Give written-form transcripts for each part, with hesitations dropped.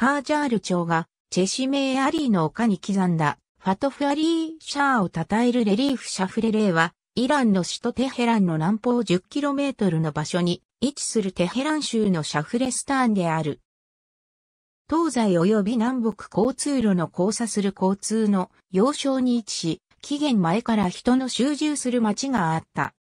カージャール朝がチェシメーアリーの丘に刻んだファトフ・アリー・シャーを称えるレリーフシャフレレーはイランの首都テヘランの南方 10km の場所に位置するテヘラン州のシャフレスターンである。東西及び南北交通路の交差する交通の要衝に位置し、紀元前から人の集中する町があった。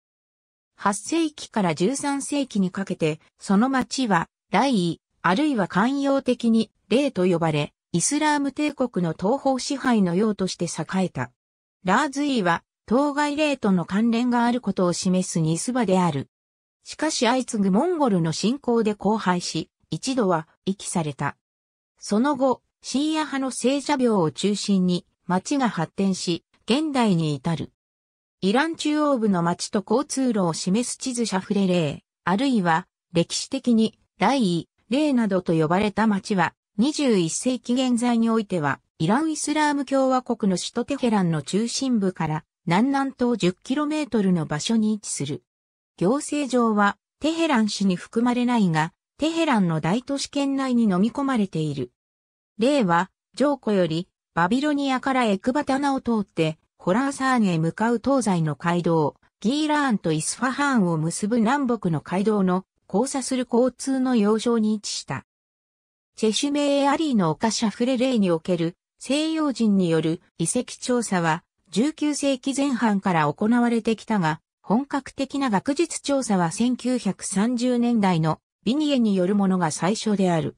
8世紀から13世紀にかけて、その町は、雷位、あるいは慣用的に、レーと呼ばれ、イスラーム帝国の東方支配の要として栄えた。ラーズイは、当該レーとの関連があることを示すニスバである。しかし相次ぐモンゴルの侵攻で荒廃し、一度は、遺棄された。その後、シーア派の聖者廟を中心に、町が発展し、現代に至る。イラン中央部の町と交通路を示す地図シャフレレー、あるいは歴史的に雷位、レーなどと呼ばれた町は21世紀現在においてはイラン・イスラーム共和国の首都テヘランの中心部から南南東 10km の場所に位置する。行政上はテヘラン市に含まれないが、テヘランの大都市圏内に飲み込まれている。レーは上古よりバビロニアからエクバタナを通ってホラーサーンへ向かう東西の街道、ギーラーンとイスファハーンを結ぶ南北の街道の交差する交通の要衝に位置した。チェシュメーアリーの丘シャフレレーにおける西洋人による遺跡調査は19世紀前半から行われてきたが、本格的な学術調査は1930年代のビニエによるものが最初である。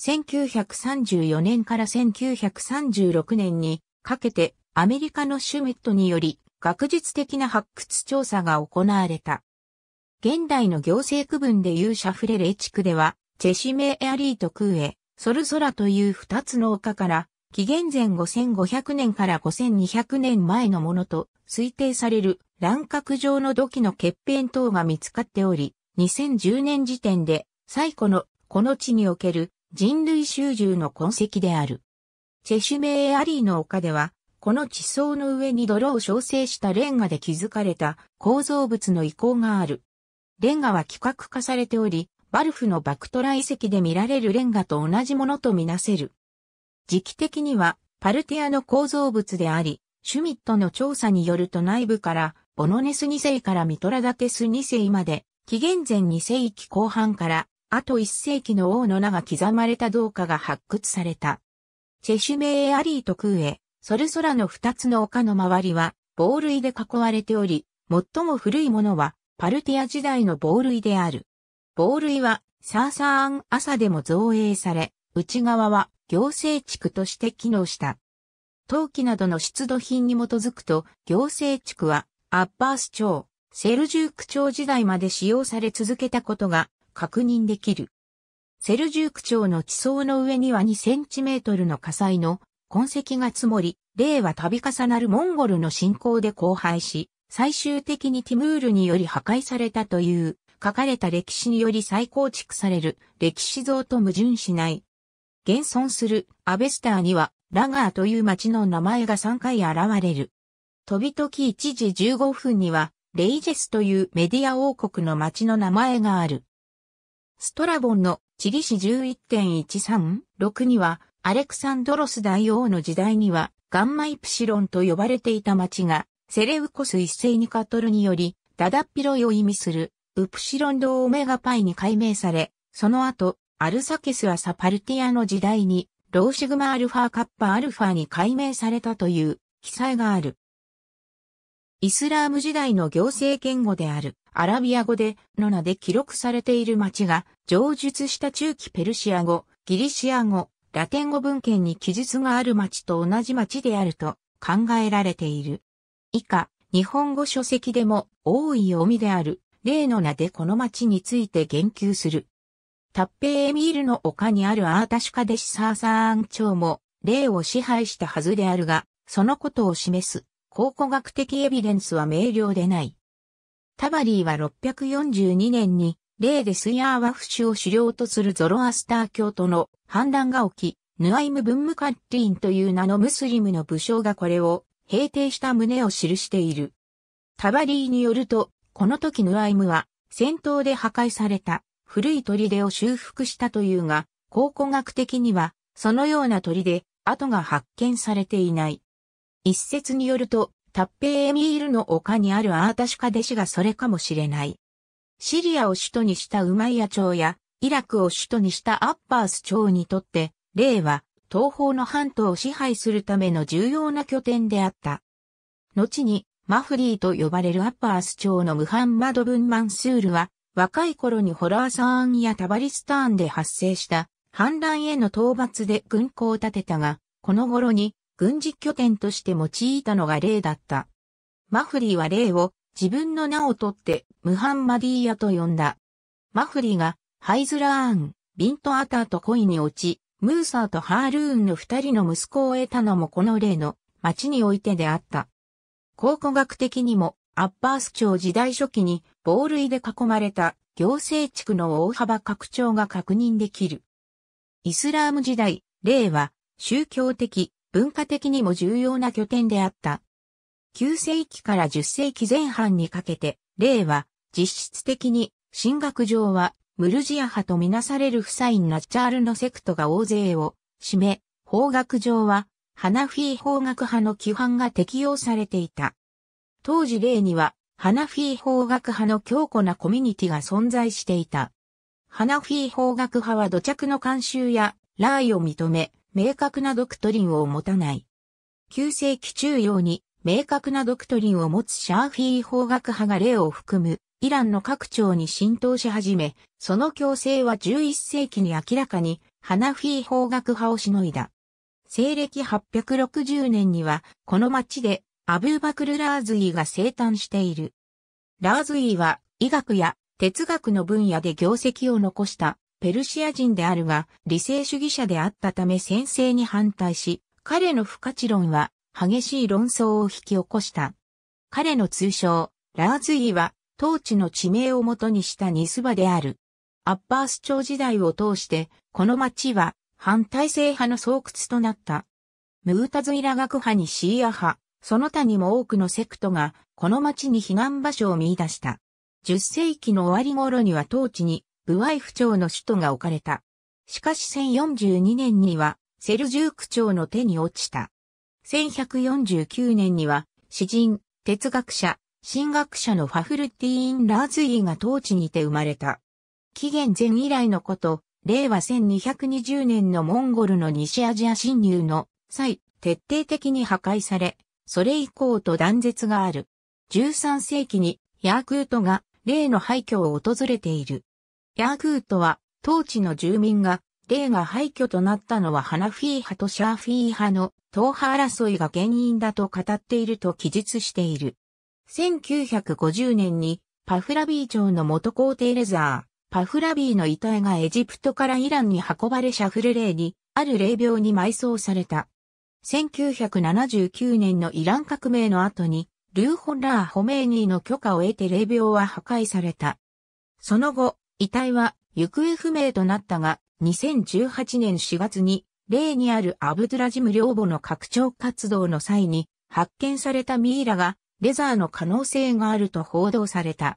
1934年から1936年にかけてアメリカのシュミットにより学術的な発掘調査が行われた。現代の行政区分でいうシャフレレー地区では、チェシメーアリーとクーエ、ソルソラという2つの丘から、紀元前5500年から5200年前のものと推定される乱獲状の土器の欠片等が見つかっており、2010年時点で最古のこの地における人類集中の痕跡である。チェシュメーアリーの丘では、この地層の上に泥を焼成したレンガで築かれた構造物の遺構がある。レンガは規格化されており、バルフのバクトラ遺跡で見られるレンガと同じものとみなせる。時期的にはパルティアの構造物であり、シュミットの調査によると内部からボノネス2世からミトラダテス2世まで、紀元前2世紀後半から、あと1世紀の王の名が刻まれた銅貨が発掘された。チェシュメーアリーとクーエ、ソルソラの2つの丘の周りは、防塁で囲われており、最も古いものは、パルティア時代の防塁である。防塁は、サーサーン朝でも造営され、内側は行政地区として機能した。陶器などの出土品に基づくと、行政地区は、アッバース朝、セルジューク朝時代まで使用され続けたことが、確認できる。セルジューク朝の地層の上には2センチメートルの火災の痕跡が積もり、レーは度重なるモンゴルの侵攻で荒廃し、最終的にティムールにより破壊されたという、書かれた歴史により再構築される歴史像と矛盾しない。現存するアベスターには、ラガーという町の名前が3回現れる。飛び時1時15分には、レイジェスというメディア王国の町の名前がある。ストラボンの地理史 11.136 には、アレクサンドロス大王の時代には、ガンマイプシロンと呼ばれていた町が、セレウコス一世ニカトルにより、ダダッピロイを意味する、ウプシロンドオメガパイに改名され、その後、アルサケスアサパルティアの時代に、ローシグマアルファカッパアルファに改名されたという記載がある。イスラーム時代の行政言語であるアラビア語での名で記録されている町が上述した中期ペルシア語、ギリシア語、ラテン語文献に記述がある町と同じ町であると考えられている。以下、日本語書籍でも多い読みである例の名でこの町について言及する。タッペーエミールの丘にあるアータシュカデシサーサーン朝も例を支配したはずであるが、そのことを示す考古学的エビデンスは明瞭でない。タバリーは642年に、レーでスヤーワフシュを首領とするゾロアスター教徒の反乱が起き、ヌアイム・ブンムカッリーンという名のムスリムの武将がこれを平定した旨を記している。タバリーによると、この時ヌアイムは戦闘で破壊された古い砦を修復したというが、考古学的にはそのような鳥で跡が発見されていない。一説によると、タッペエミールの丘にあるアータシュカデシがそれかもしれない。シリアを首都にしたウマイヤ朝や、イラクを首都にしたアッバース朝にとって、レイは東方の半島を支配するための重要な拠点であった。後に、マフリーと呼ばれるアッバース朝のムハンマド・ブン・マンスールは、若い頃にホラーサーンやタバリスターンで発生した反乱への討伐で軍港を建てたが、この頃に軍事拠点として用いたのがレイだった。マフリーはレイを自分の名を取ってムハンマディーヤと呼んだ。マフリーがハイズラーン、ビントアターと恋に落ち、ムーサーとハールーンの二人の息子を得たのもこのレイの町においてであった。考古学的にもアッバース朝時代初期に防塁で囲まれた行政地区の大幅拡張が確認できる。イスラーム時代、レイは宗教的、文化的にも重要な拠点であった。9世紀から10世紀前半にかけて、レイは実質的に神学上はムルジア派とみなされるフサイン・ナッジャールのセクトが大勢を占め、法学上はハナフィー法学派の規範が適用されていた。当時レイにはハナフィー法学派の強固なコミュニティが存在していた。ハナフィー法学派は土着の慣習やラーイを認め、明確なドクトリンを持たない。9世紀中央に明確なドクトリンを持つシャーフィー法学派がレイを含むイランの各朝に浸透し始め、その強制は11世紀に明らかにハナフィー法学派をしのいだ。西暦860年にはこの町でアブーバクル・ラーズイが生誕している。ラーズイは医学や哲学の分野で業績を残したペルシア人であるが理性主義者であったため専制に反対し、彼の不可知論は激しい論争を引き起こした。彼の通称、ラーズイは当地の地名を元にしたニスバである。アッバース朝時代を通してこの町は反体制派の巣窟となった。ムータズイラ学派にシーア派。その他にも多くのセクトがこの町に避難場所を見出した。10世紀の終わり頃には当地にブワイフ朝の首都が置かれた。しかし1042年にはセルジューク朝の手に落ちた。1149年には詩人、哲学者、神学者のファフルティーン・ラーズイが当地にて生まれた。紀元前以来のこと、令和1220年のモンゴルの西アジア侵入の際、徹底的に破壊され、それ以降と断絶がある。13世紀にヤークートがレイの廃墟を訪れている。ヤークートは当地の住民がレイが廃墟となったのはハナフィー派とシャーフィー派の党派争いが原因だと語っていると記述している。1950年にパフラビー朝の元皇帝レザー、パフラビーの遺体がエジプトからイランに運ばれシャフルレイにある霊廟に埋葬された。1979年のイラン革命の後に、ルーホラー・ホメイニーの許可を得て霊廟は破壊された。その後、遺体は行方不明となったが、2018年4月に、レイにあるアブドゥラジム陵墓の拡張活動の際に、発見されたミイラが、レザーの可能性があると報道された。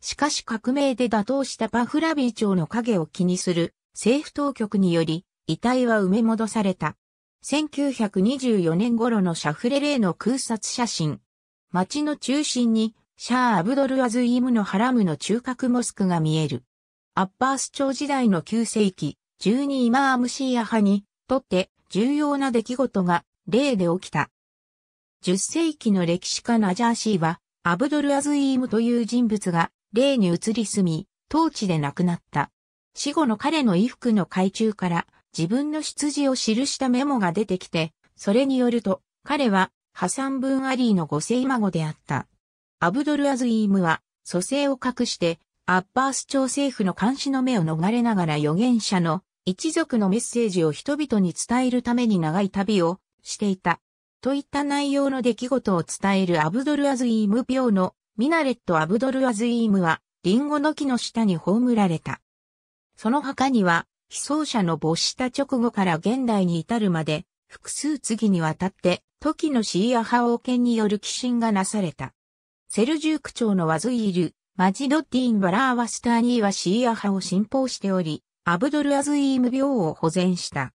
しかし革命で打倒したパフラビー朝の影を気にする政府当局により、遺体は埋め戻された。1924年頃のシャフレレイの空撮写真。街の中心にシャー・アブドルアズイムのハラムの中核モスクが見える。アッバース朝時代の9世紀、12イマームシーア派にとって重要な出来事がレイで起きた。10世紀の歴史家ナジャーシーはアブドルアズイムという人物がレイに移り住み、当地で亡くなった。死後の彼の衣服の懐中から、自分の出自を記したメモが出てきて、それによると、彼は、ハサン・ブン・アリーの5世孫であった。アブドル・アズイームは、蘇生を隠して、アッバース朝政府の監視の目を逃れながら預言者の一族のメッセージを人々に伝えるために長い旅をしていた。といった内容の出来事を伝えるアブドル・アズイーム廟のミナレット・アブドル・アズイームは、リンゴの木の下に葬られた。その墓には、被葬者の没した直後から現代に至るまで、複数次にわたって、時のシーア派王権による寄進がなされた。セルジューク朝のワズイール、マジドッディーン・バラーワスターニーはシーア派を信奉しており、アブドル・アズイーム廟を保全した。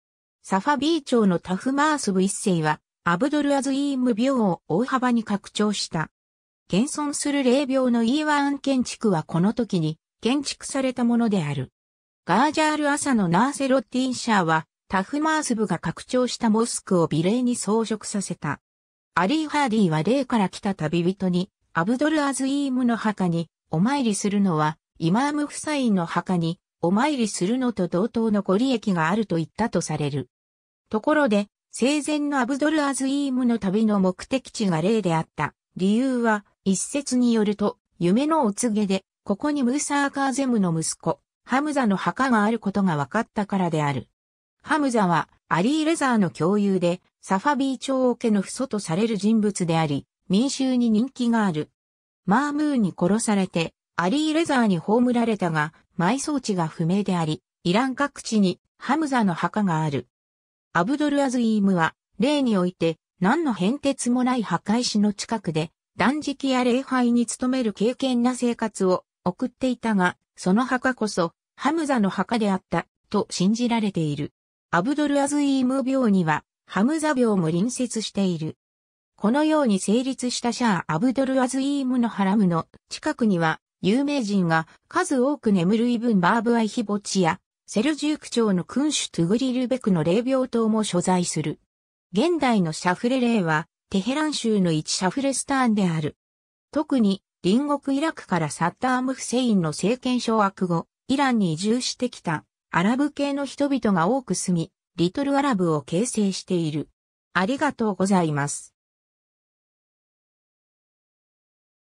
サファビー朝のタフマースブ一世は、アブドルアズィーム病を大幅に拡張した。現存する霊廟のイーワーン建築はこの時に建築されたものである。ガージャール・アサのナーセロッティンシャーは、タフマースブが拡張したモスクを美麗に装飾させた。アリー・ハーディは霊から来た旅人に、アブドルアズィームの墓に、お参りするのは、イマーム夫妻の墓に、お参りするのと同等のご利益があると言ったとされる。ところで、生前のアブドルアズィームの旅の目的地が霊であった。理由は、一説によると、夢のお告げで、ここにムーサー・カーゼムの息子、ハムザの墓があることが分かったからである。ハムザは、アリー・レザーの共有で、サファビー朝王家の父祖とされる人物であり、民衆に人気がある。マームーに殺されて、アリー・レザーに葬られたが、埋葬地が不明であり、イラン各地にハムザの墓がある。アブドルアズィームは、霊において、何の変哲もない墓石の近くで、断食や礼拝に努める敬虔な生活を送っていたが、その墓こそハムザの墓であったと信じられている。アブドルアズィーム病にはハムザ病も隣接している。このように成立したシャー・アブドルアズィームのハラムの近くには有名人が数多く眠るイブン・バーブ・アイヒボチやセルジューク朝の君主トゥグリルベクの霊廟等も所在する。現代のシャフレ霊はテヘラン州の一シャフレスターンである。特に、隣国イラクからサッダーム・フセインの政権掌握後、イランに移住してきたアラブ系の人々が多く住み、リトルアラブを形成している。ありがとうございます。